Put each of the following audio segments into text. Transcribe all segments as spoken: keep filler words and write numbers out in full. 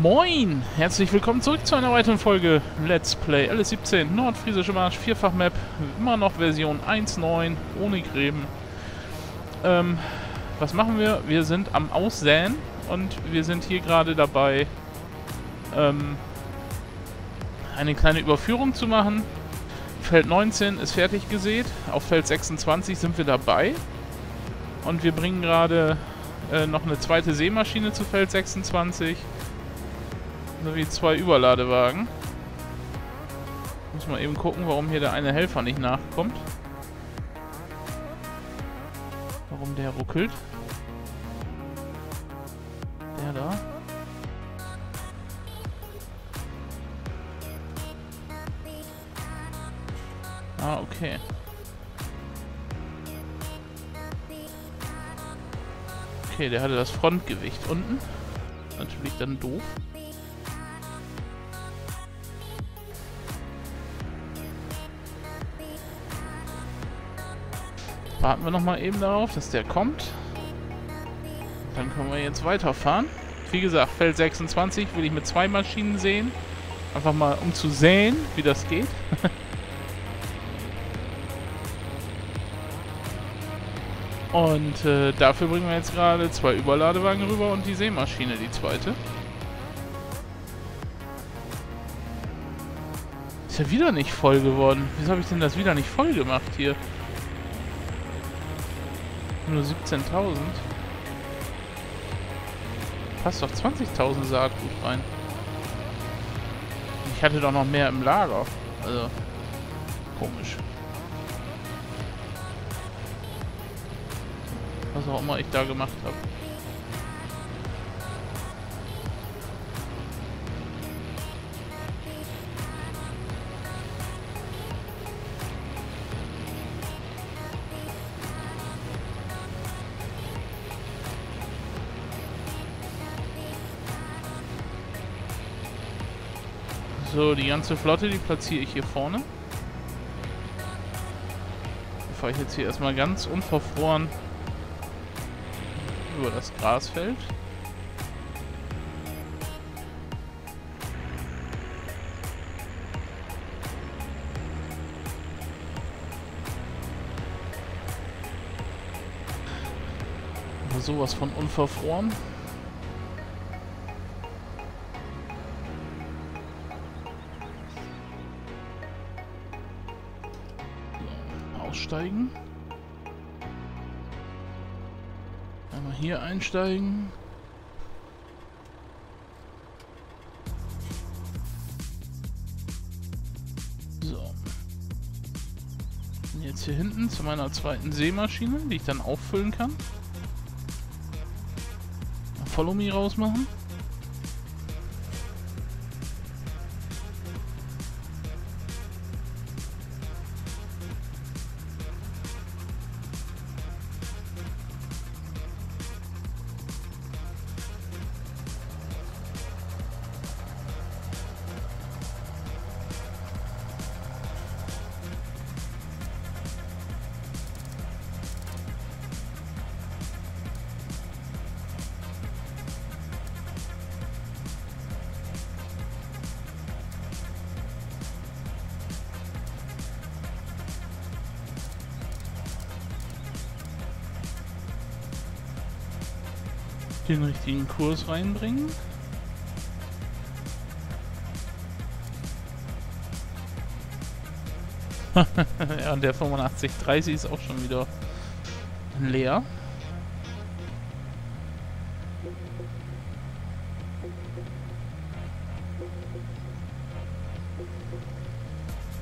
Moin! Herzlich willkommen zurück zu einer weiteren Folge Let's Play L S siebzehn Nordfriesische Marsch, Vierfach-Map, immer noch Version eins Punkt neun, ohne Gräben. Ähm, was machen wir? Wir sind am Aussäen und wir sind hier gerade dabei, ähm, eine kleine Überführung zu machen. Feld neunzehn ist fertig gesät, auf Feld sechsundzwanzig sind wir dabei und wir bringen gerade äh, noch eine zweite Sämaschine zu Feld sechsundzwanzig. Sowie zwei Überladewagen. Muss mal eben gucken, warum hier der eine Helfer nicht nachkommt. Warum der ruckelt. Der da. Ah, okay. Okay, der hatte das Frontgewicht unten. Natürlich dann doof. Warten wir nochmal eben darauf, dass der kommt. Dann können wir jetzt weiterfahren. Wie gesagt, Feld sechsundzwanzig will ich mit zwei Maschinen säen. Einfach mal, um zu sehen, wie das geht. Und äh, dafür bringen wir jetzt gerade zwei Überladewagen rüber und die Sämaschine, die zweite. Ist ja wieder nicht voll geworden. Wieso habe ich denn das wieder nicht voll gemacht hier? Nur siebzehntausend. Passt doch zwanzigtausend Saatgut rein. Ich hatte doch noch mehr im Lager. Also, komisch. Was auch immer ich da gemacht habe. So, die ganze Flotte, die platziere ich hier vorne. Dann fahre ich jetzt hier erstmal ganz unverfroren über das Grasfeld. Aber sowas von unverfroren. Einmal hier einsteigen. So. Und jetzt hier hinten zu meiner zweiten Sämaschine, die ich dann auffüllen kann. Follow Me rausmachen. Den richtigen Kurs reinbringen. Ja, und der fünfundachtzig dreißig ist auch schon wieder leer. Wir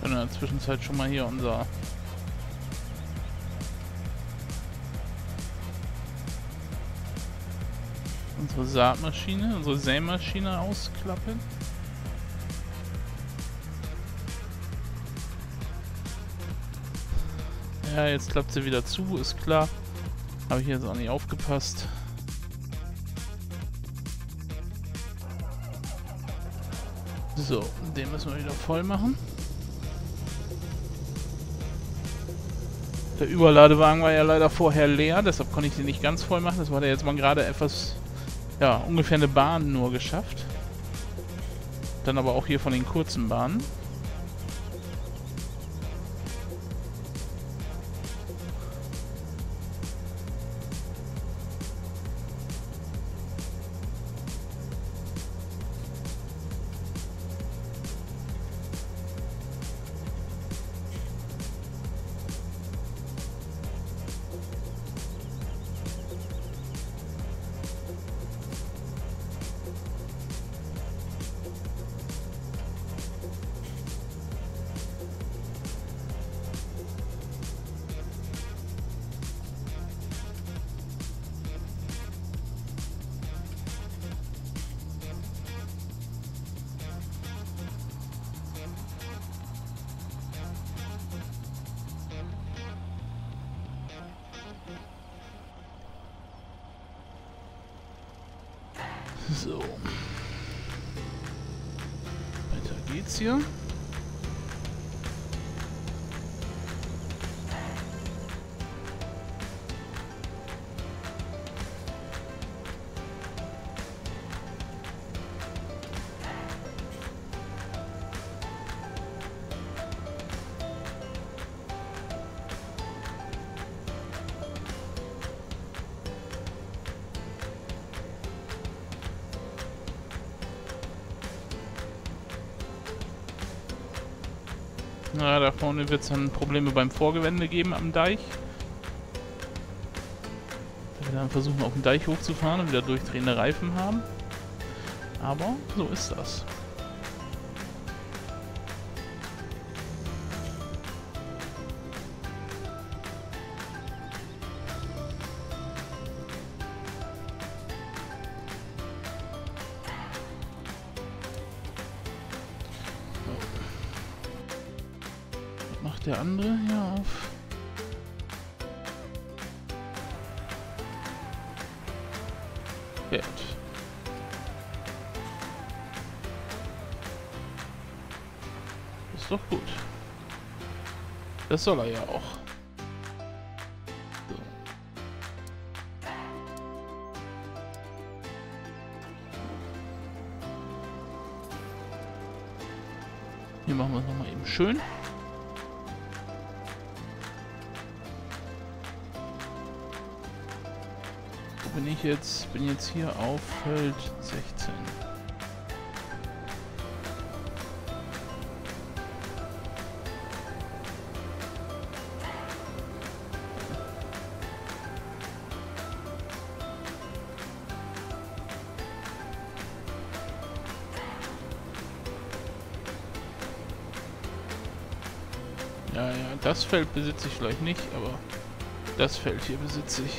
können in der Zwischenzeit schon mal hier unser unsere Saatmaschine, unsere Sämaschine ausklappen. Ja, jetzt klappt sie wieder zu, ist klar. Habe ich jetzt auch nicht aufgepasst. So, den müssen wir wieder voll machen. Der Überladewagen war ja leider vorher leer, deshalb konnte ich den nicht ganz voll machen. Das war der jetzt mal gerade etwas... Ja, ungefähr eine Bahn nur geschafft. Dann aber auch hier von den kurzen Bahnen. So. Weiter geht's hier. Na, da vorne wird es dann Probleme beim Vorgewende geben am Deich. Da wir dann versuchen, auf den Deich hochzufahren und wieder durchdrehende Reifen haben. Aber so ist das. Der andere hier auf. Gut. Ist doch gut. Das soll er ja auch. So. Hier machen wir es nochmal eben schön. Bin ich jetzt, bin jetzt hier auf Feld sechzehn. Ja, ja, das Feld besitze ich vielleicht nicht, aber das Feld hier besitze ich.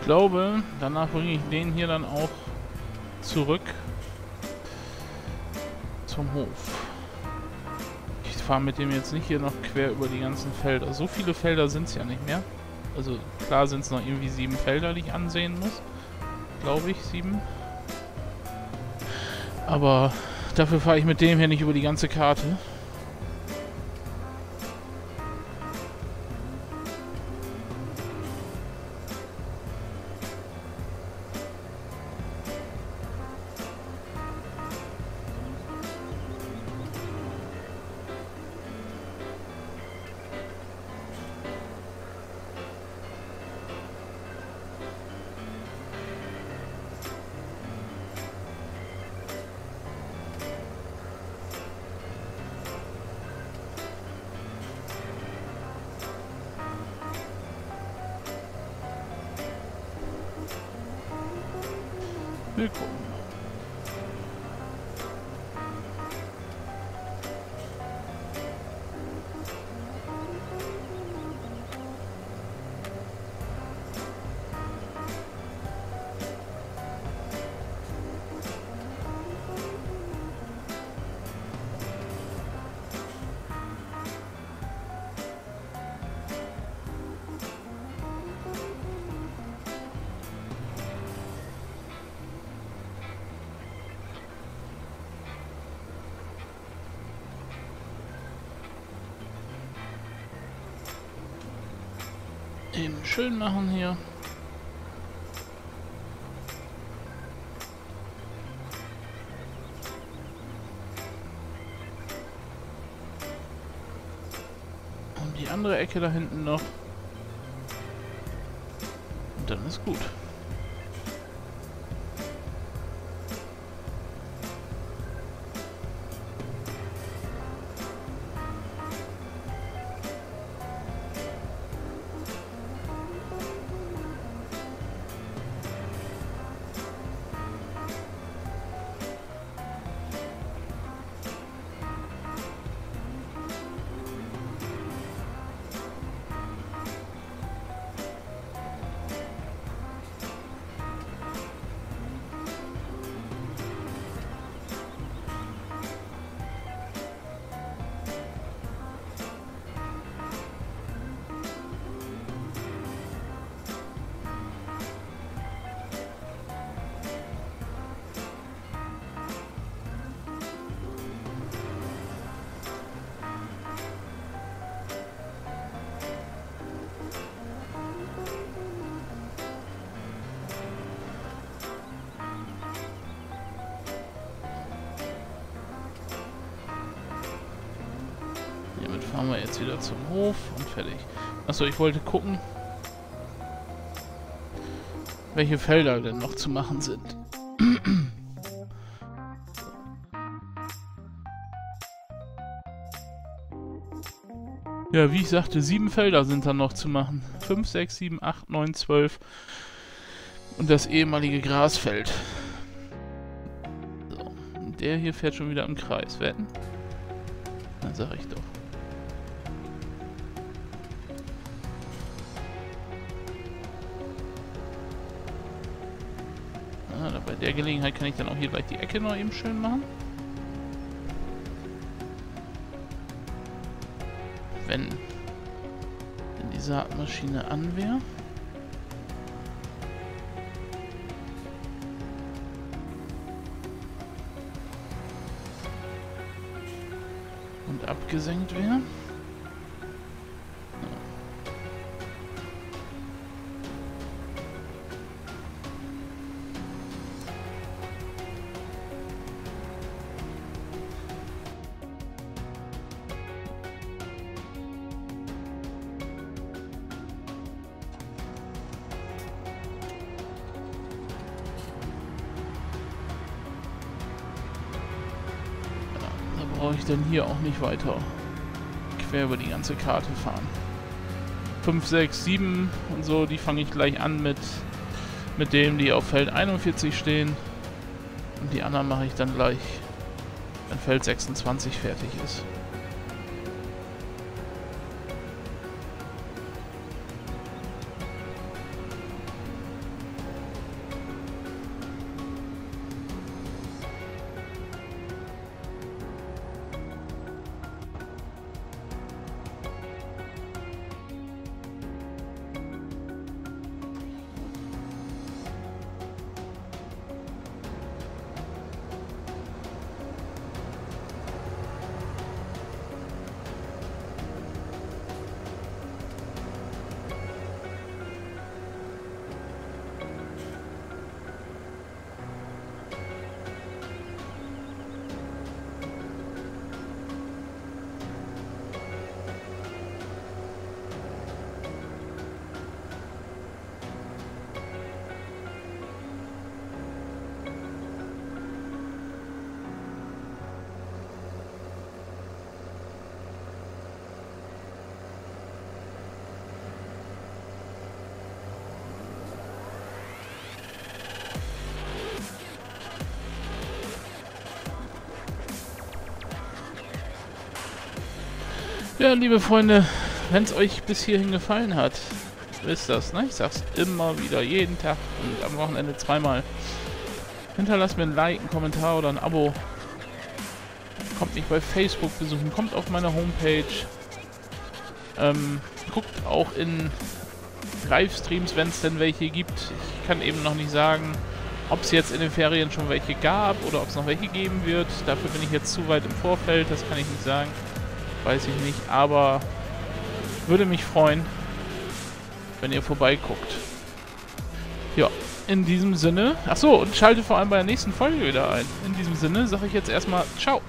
Ich glaube, danach bringe ich den hier dann auch zurück zum Hof. Ich fahre mit dem jetzt nicht hier noch quer über die ganzen Felder. So viele Felder sind es ja nicht mehr. Also klar sind es noch irgendwie sieben Felder, die ich ansehen muss. Glaube ich, sieben. Aber dafür fahre ich mit dem hier nicht über die ganze Karte. Willkommen. eben schön machen hier. Und die andere Ecke da hinten noch. Und dann ist gut. Fahren wir jetzt wieder zum Hof und fertig. Achso, ich wollte gucken, welche Felder denn noch zu machen sind. Ja, wie ich sagte, sieben Felder sind dann noch zu machen. fünf, sechs, sieben, acht, neun, zwölf und das ehemalige Grasfeld. So, der hier fährt schon wieder im Kreis, wetten? Dann sag ich doch. Bei der Gelegenheit kann ich dann auch hier gleich die Ecke noch eben schön machen. Wenn, wenn die Saatmaschine an wäre. Und abgesenkt wäre. Brauche ich denn hier auch nicht weiter quer über die ganze Karte fahren. fünf, sechs, sieben und so, die fange ich gleich an mit, mit dem, die auf Feld einundvierzig stehen. Und die anderen mache ich dann gleich, wenn Feld sechsundzwanzig fertig ist. Ja, liebe Freunde, wenn es euch bis hierhin gefallen hat, wisst das, ne? Ich sag's immer wieder, jeden Tag und am Wochenende zweimal. Hinterlasst mir ein Like, einen Kommentar oder ein Abo. Kommt mich bei Facebook besuchen, kommt auf meine Homepage. Ähm, guckt auch in Livestreams, wenn es denn welche gibt. Ich kann eben noch nicht sagen, ob es jetzt in den Ferien schon welche gab oder ob es noch welche geben wird. Dafür bin ich jetzt zu weit im Vorfeld, das kann ich nicht sagen. Weiß ich nicht, aber würde mich freuen, wenn ihr vorbeiguckt. Ja, in diesem Sinne. Achso, und schaltet vor allem bei der nächsten Folge wieder ein. In diesem Sinne sage ich jetzt erstmal ciao.